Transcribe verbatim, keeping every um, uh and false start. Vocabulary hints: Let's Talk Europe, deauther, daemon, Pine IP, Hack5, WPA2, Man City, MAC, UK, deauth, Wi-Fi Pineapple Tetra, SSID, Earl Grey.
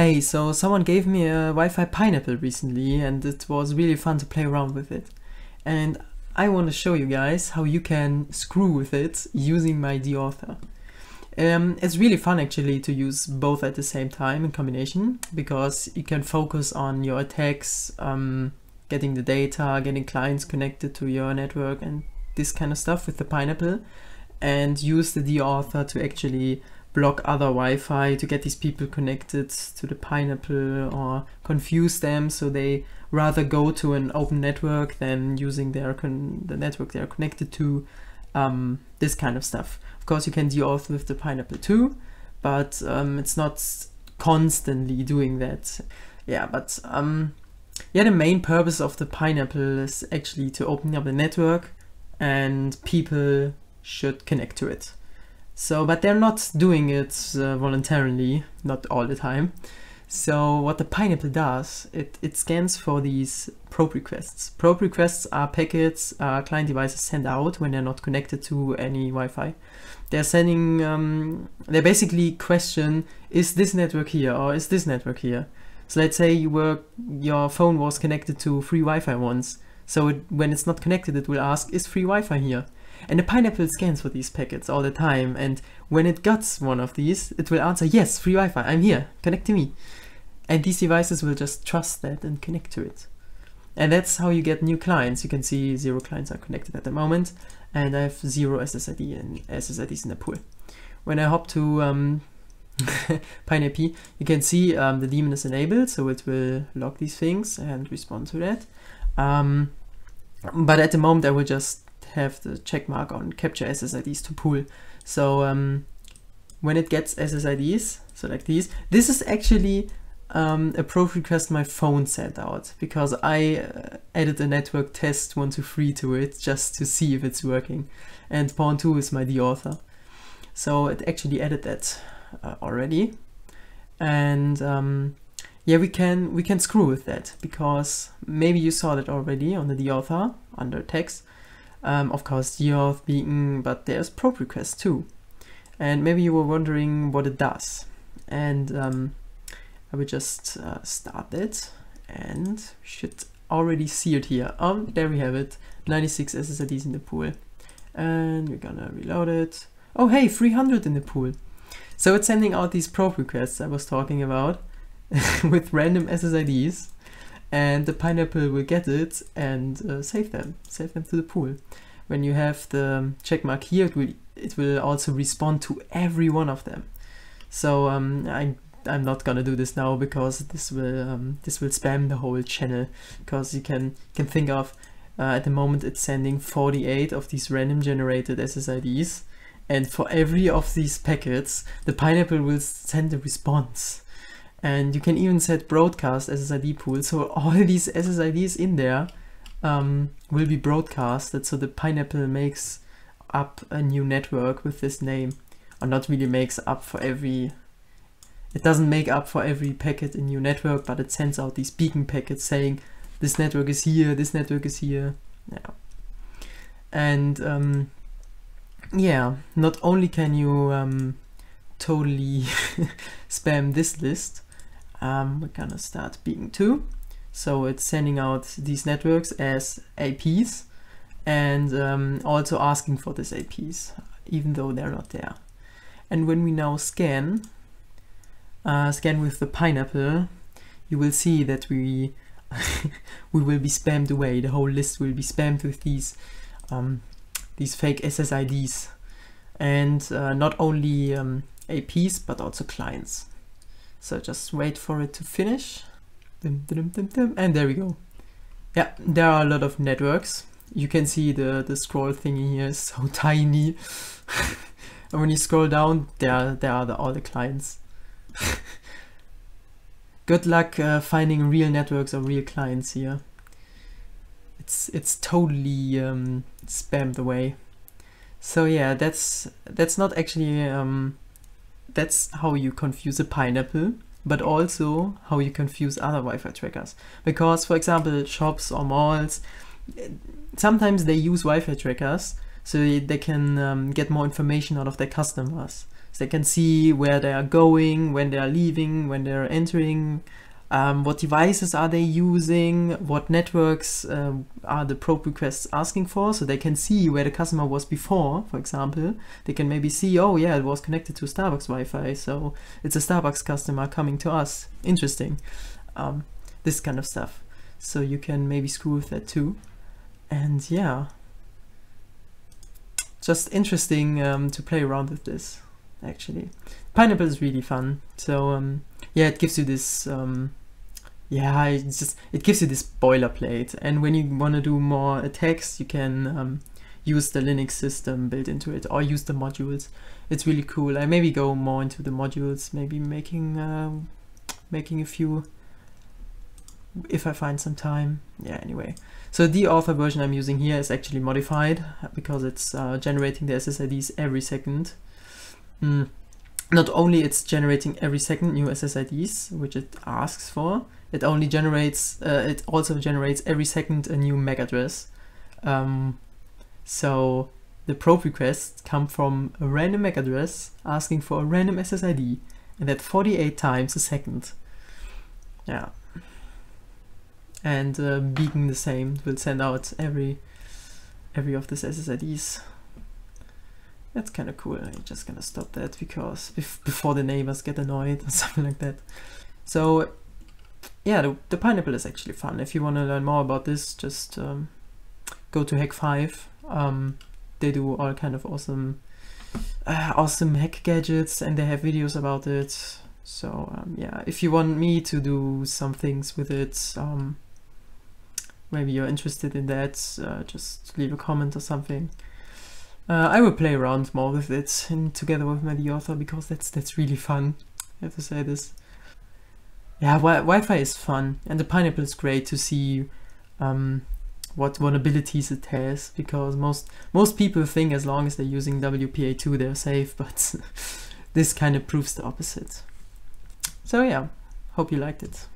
Hey, so someone gave me a Wi-Fi Pineapple recently and it was really fun to play around with it. And I want to show you guys how you can screw with it using my deauther. Um, it's really fun actually to use both at the same time in combination, because you can focus on your attacks, um, getting the data, getting clients connected to your network and this kind of stuff with the Pineapple, and use the deauther to actually block other Wi-Fi, to get these people connected to the Pineapple or confuse them so they rather go to an open network than using their con the network they are connected to, um, this kind of stuff. Of course you can deauth with the Pineapple too, but um, it's not constantly doing that. Yeah, but um, yeah, the main purpose of the Pineapple is actually to open up the network and people should connect to it. So, but they're not doing it uh, voluntarily, not all the time. So what the Pineapple does, it, it scans for these probe requests. Probe requests are packets uh, client devices send out when they're not connected to any Wi-Fi. They're sending, um, they basically question, is this network here or is this network here? So let's say you were, your phone was connected to free Wi-Fi once. So it, when it's not connected, it will ask, is free Wi-Fi here? And the Pineapple scans for these packets all the time, and when it gets one of these, it will answer, yes, free Wi-Fi, I'm here, connect to me. And these devices will just trust that and connect to it. And that's how you get new clients. You can see zero clients are connected at the moment, and I have zero S S I D and S S I Ds in the pool. When I hop to um, Pine I P, you can see um, the daemon is enabled, so it will log these things and respond to that. Um, but at the moment I will just have the check mark on capture S S I Ds to pool. So um, when it gets S S I Ds, so like these, this is actually um, a probe request my phone sent out, because I uh, added a network test one two three to it just to see if it's working, and Pawn two is my deauthor. So it actually added that uh, already, and um, yeah, we can we can screw with that, because maybe you saw that already on the deauthor under text. Um, of course deauth beacon, but there's probe request too, and maybe you were wondering what it does, and um, I will just uh, start it and should already see it here. Um, there we have it, ninety-six S S I Ds in the pool, and we're gonna reload it. Oh hey, three hundred in the pool. So it's sending out these probe requests I was talking about with random S S I Ds, and the Pineapple will get it and uh, save them, save them to the pool. When you have the check mark here, it will, it will also respond to every one of them. So um, I, I'm not gonna do this now, because this will um, this will spam the whole channel, because you can, can think of, uh, at the moment it's sending forty-eight of these random generated S S I Ds, and for every of these packets, the Pineapple will send a response. And you can even set broadcast S S I D pool, so all these S S I Ds in there um, will be broadcasted, so the Pineapple makes up a new network with this name. Or not really makes up for every, it doesn't make up for every packet in new network, but it sends out these beacon packets saying this network is here, this network is here. Yeah. And um, yeah, not only can you um, totally spam this list, Um, we're gonna start beacon two, so it's sending out these networks as A Ps, and um, also asking for these A Ps even though they're not there. And when we now scan uh, scan with the Pineapple, you will see that we we will be spammed away. The whole list will be spammed with these um, these fake S S I Ds, and uh, not only um, A Ps but also clients. So just wait for it to finish. Dum, dum, dum, dum, and there we go. Yeah, there are a lot of networks. You can see the, the scroll thingy here is so tiny. And when you scroll down, there, there are the, all the clients. Good luck uh, finding real networks or real clients here. It's, it's totally um, spammed away. So yeah, that's, that's not actually... Um, That's how you confuse a Pineapple, but also how you confuse other Wi-Fi trackers. Because, for example, shops or malls, sometimes they use Wi-Fi trackers so they can um, get more information out of their customers. So they can see where they are going, when they are leaving, when they are entering, um, what devices are they using, what networks uh, are the probe requests asking for. So they can see where the customer was before, for example. They can maybe see, oh yeah, it was connected to Starbucks Wi-Fi, so it's a Starbucks customer coming to us. Interesting. Um, this kind of stuff. So you can maybe screw with that too. And yeah, just interesting um, to play around with this, actually. Pineapple is really fun. So um, yeah, it gives you this, um, yeah, it just, it gives you this boilerplate. And when you want to do more attacks, you can um, use the Linux system built into it or use the modules. It's really cool. I maybe go more into the modules, maybe making, uh, making a few if I find some time. Yeah, anyway. So the author version I'm using here is actually modified because it's uh, generating the S S I Ds every second. Mm. Not only it's generating every second new S S I Ds, which it asks for, it only generates, uh, it also generates every second a new M A C address. Um, so the probe requests come from a random M A C address asking for a random S S I D, and that forty-eight times a second. Yeah. And uh, beacon the same will send out every every of these S S I Ds. That's kind of cool. I'm just gonna stop that because bef before the neighbors get annoyed or something like that. So yeah, the, the Pineapple is actually fun. If you want to learn more about this, just um, go to Hack five. Um, they do all kind of awesome uh, awesome hack gadgets, and they have videos about it. So um, yeah, if you want me to do some things with it, um, maybe you're interested in that, uh, just leave a comment or something. Uh, I will play around more with it and together with my deauther, because that's that's really fun. I have to say this. Yeah, wi Wi-Fi is fun, and the Pineapple is great to see um, what vulnerabilities it has, because most most people think as long as they're using W P A two they're safe, but this kind of proves the opposite. So yeah, hope you liked it.